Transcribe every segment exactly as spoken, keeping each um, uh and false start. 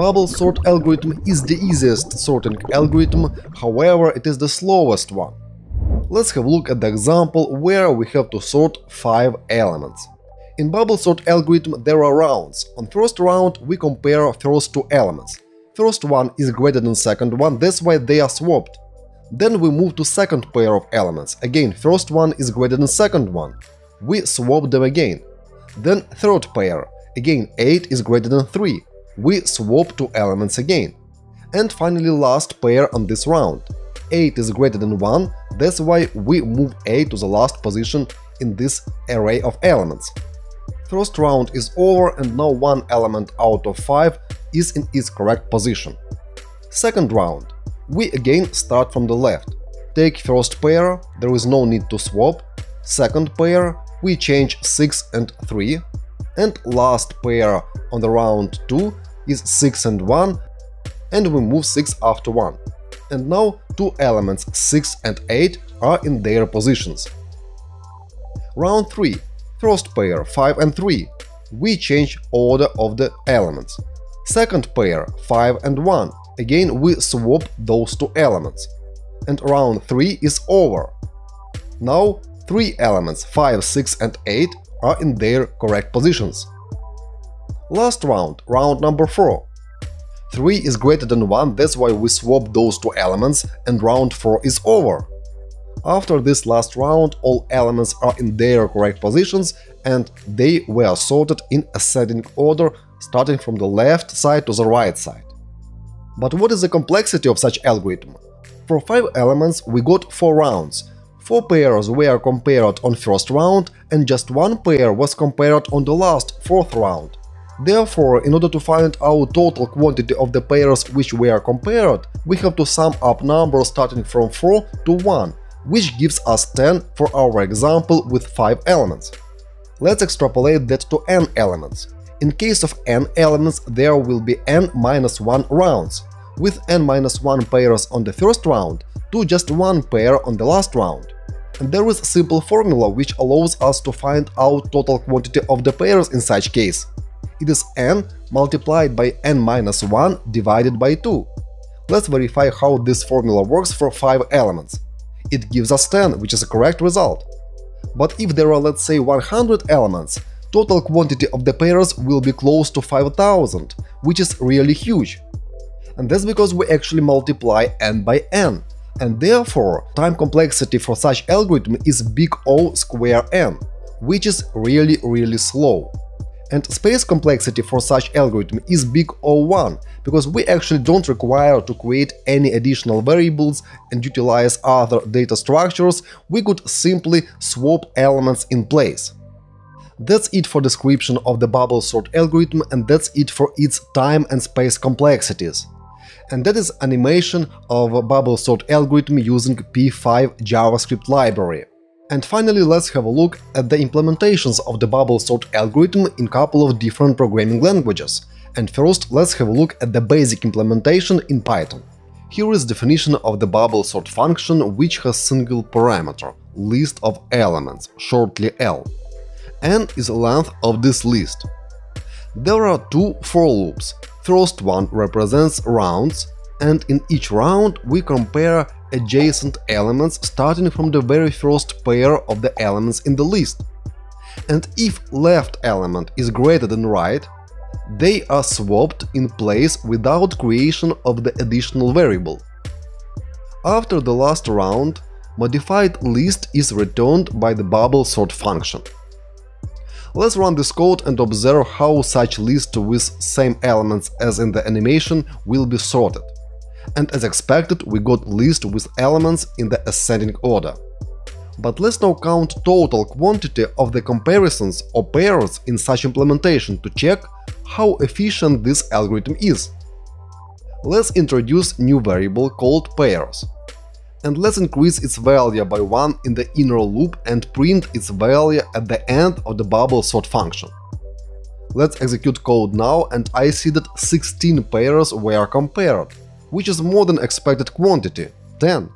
bubble sort algorithm is the easiest sorting algorithm, however, it is the slowest one. Let's have a look at the example where we have to sort five elements. In bubble sort algorithm there are rounds. On first round we compare first two elements. First one is greater than second one, that's why they are swapped. Then we move to second pair of elements. Again, first one is greater than second one. We swap them again. Then third pair. Again, eight is greater than three. We swap two elements again. And finally last pair on this round. eight is greater than one, that's why we move eight to the last position in this array of elements. First round is over and now one element out of five is in its correct position. Second round. We again start from the left. Take first pair, there is no need to swap. Second pair, we change six and three. And last pair on the round two is six and one, and we move six after one. And now two elements six and eight are in their positions. Round three. First pair five and three. We change order of the elements. Second pair five and one. Again we swap those two elements. And round three is over. Now three elements five, six and eight are in their correct positions. Last round, round number four. three is greater than one, that's why we swap those two elements, and round four is over. After this last round, all elements are in their correct positions, and they were sorted in ascending order, starting from the left side to the right side. But what is the complexity of such algorithm? For five elements we got four rounds. Four pairs were compared on first round, and just one pair was compared on the last, fourth round. Therefore, in order to find out total quantity of the pairs which were compared, we have to sum up numbers starting from four to one, which gives us ten for our example with five elements. Let's extrapolate that to n elements. In case of n elements, there will be n minus one rounds. With n minus one pairs on the first round, to just one pair on the last round. And there is a simple formula which allows us to find out total quantity of the pairs in such case. It is n multiplied by n minus one divided by two. Let's verify how this formula works for five elements. It gives us ten, which is a correct result. But if there are, let's say, one hundred elements, total quantity of the pairs will be close to five thousand, which is really huge. And that's because we actually multiply n by n. And therefore, time complexity for such algorithm is big O square n, which is really, really slow. And space complexity for such algorithm is big O one, because we actually don't require to create any additional variables and utilize other data structures, we could simply swap elements in place. That's it for description of the bubble sort algorithm, and that's it for its time and space complexities. And that is animation of a bubble sort algorithm using P five JavaScript library. And finally, let's have a look at the implementations of the bubble sort algorithm in a couple of different programming languages. And first, let's have a look at the basic implementation in Python. Here is the definition of the bubble sort function, which has single parameter – list of elements, shortly L. N is the length of this list. There are two for loops. First one represents rounds, and in each round we compare adjacent elements starting from the very first pair of the elements in the list. And if left element is greater than right, they are swapped in place without creation of the additional variable. After the last round, modified list is returned by the bubble sort function. Let's run this code and observe how such list with same elements as in the animation will be sorted. And as expected, we got list with elements in the ascending order. But let's now count total quantity of the comparisons or pairs in such implementation to check how efficient this algorithm is. Let's introduce new variable called pairs. And let's increase its value by one in the inner loop and print its value at the end of the bubble sort function. Let's execute code now, and I see that sixteen pairs were compared, which is more than expected quantity – ten.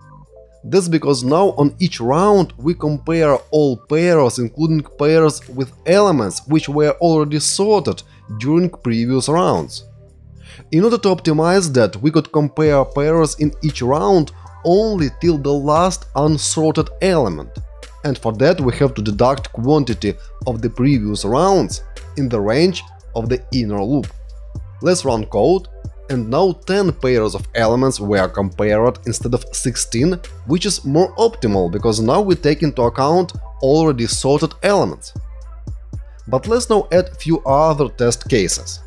That's because now on each round we compare all pairs, including pairs with elements which were already sorted during previous rounds. In order to optimize that, we could compare pairs in each round only till the last unsorted element, and for that we have to deduct quantity of the previous rounds in the range of the inner loop. Let's run code, and now ten pairs of elements were compared instead of sixteen, which is more optimal, because now we take into account already sorted elements. But let's now add few other test cases.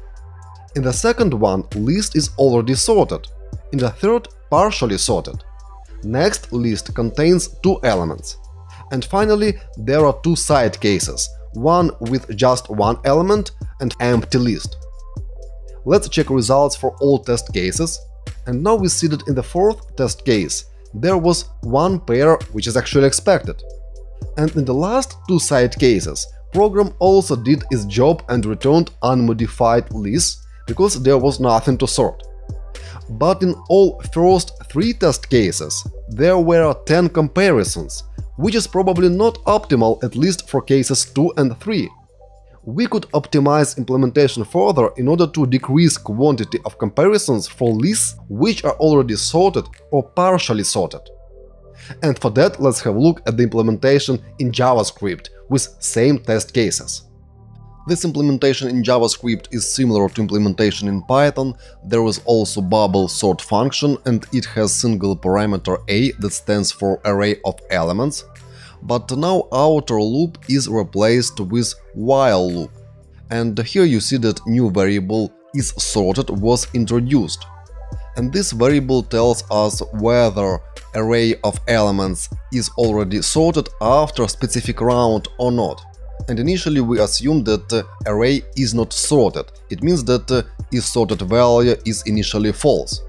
In the second one, list is already sorted, in the third, partially sorted. Next, list contains two elements. And finally, there are two side cases, one with just one element and empty list. Let's check results for all test cases, and now we see that in the fourth test case there was one pair which is actually expected. And in the last two side cases, program also did its job and returned unmodified lists, because there was nothing to sort. But in all first three test cases there were ten comparisons, which is probably not optimal, at least for cases two and three. We could optimize implementation further in order to decrease quantity of comparisons for lists which are already sorted or partially sorted. And for that, let's have a look at the implementation in JavaScript with same test cases. This implementation in JavaScript is similar to implementation in Python. There is also bubble sort function, and it has single parameter a that stands for array of elements. But now outer loop is replaced with while loop. And here you see that new variable isSorted was introduced. And this variable tells us whether array of elements is already sorted after a specific round or not. And initially we assumed that uh, array is not sorted. It means that uh, isSorted value is initially false.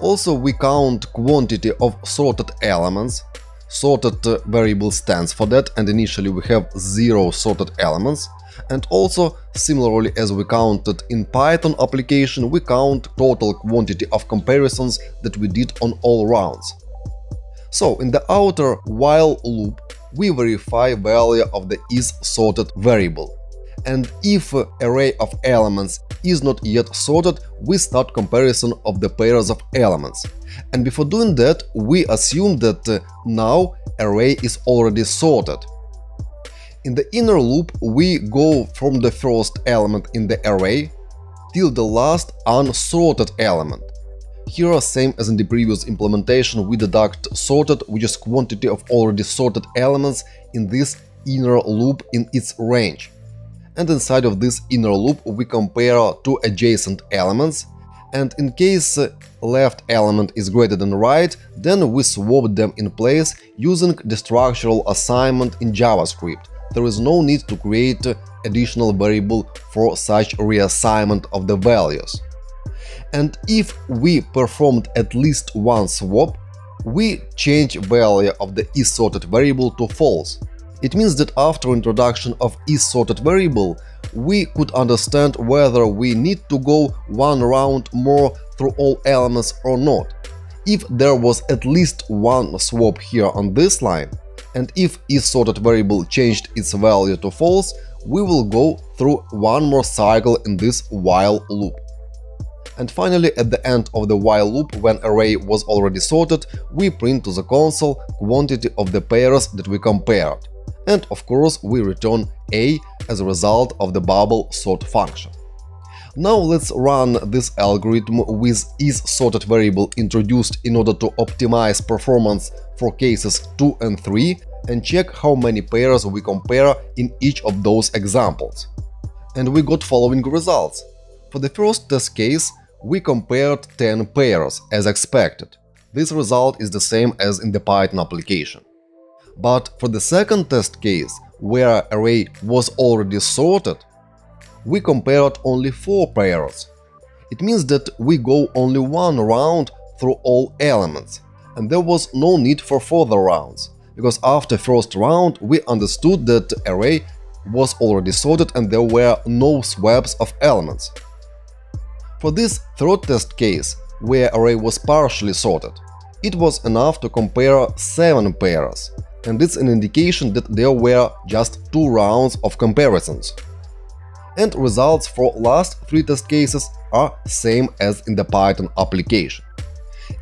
Also we count quantity of sorted elements. Sorted uh, variable stands for that, and initially we have zero sorted elements. And also, similarly as we counted in Python application, we count total quantity of comparisons that we did on all rounds. So in the outer while loop we verify value of the isSorted variable. And if array of elements is not yet sorted, we start comparison of the pairs of elements. And before doing that, we assume that uh, now array is already sorted. In the inner loop we go from the first element in the array till the last unsorted element. Here, same as in the previous implementation, we deduct sorted, which is quantity of already sorted elements in this inner loop in its range. And inside of this inner loop we compare two adjacent elements, and in case left element is greater than right, then we swap them in place using the structural assignment in JavaScript. There is no need to create additional variable for such reassignment of the values. And if we performed at least one swap, we change value of the isSorted variable to false. It means that after introduction of isSorted variable, we could understand whether we need to go one round more through all elements or not. If there was at least one swap here on this line, and if isSorted variable changed its value to false, we will go through one more cycle in this while loop. And finally, at the end of the while loop, when array was already sorted, we print to the console quantity of the pairs that we compared. And of course we return a as a result of the bubble sort function. Now let's run this algorithm with isSorted variable introduced in order to optimize performance for cases two and three, and check how many pairs we compare in each of those examples. And we got following results. For the first test case we compared ten pairs as expected. This result is the same as in the Python application. But for the second test case, where array was already sorted, we compared only four pairs. It means that we go only one round through all elements, and there was no need for further rounds, because after first round we understood that array was already sorted and there were no swaps of elements. For this third test case, where array was partially sorted, it was enough to compare seven pairs. And it's an indication that there were just two rounds of comparisons. And results for last three test cases are same as in the Python application.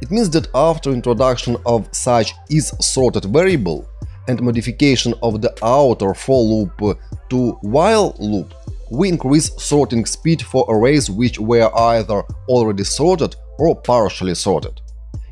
It means that after introduction of such is-sorted variable and modification of the outer for loop to while loop, we increase sorting speed for arrays which were either already sorted or partially sorted.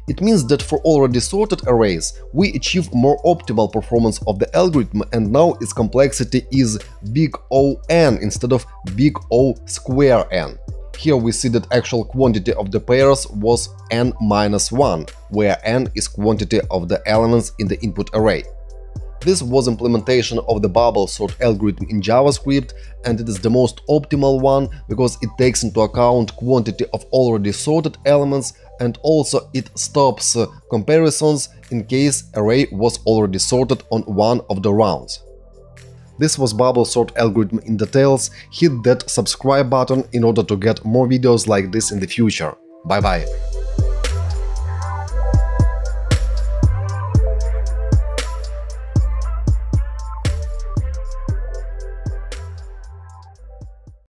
It means that for already sorted arrays, we achieve more optimal performance of the algorithm, and now its complexity is big O n instead of big O square n. Here we see that actual quantity of the pairs was n minus one, where n is quantity of the elements in the input array. This was implementation of the bubble sort algorithm in JavaScript, and it is the most optimal one because it takes into account quantity of already sorted elements, and also it stops comparisons in case array was already sorted on one of the rounds. This was bubble sort algorithm in details. Hit that subscribe button in order to get more videos like this in the future. Bye bye!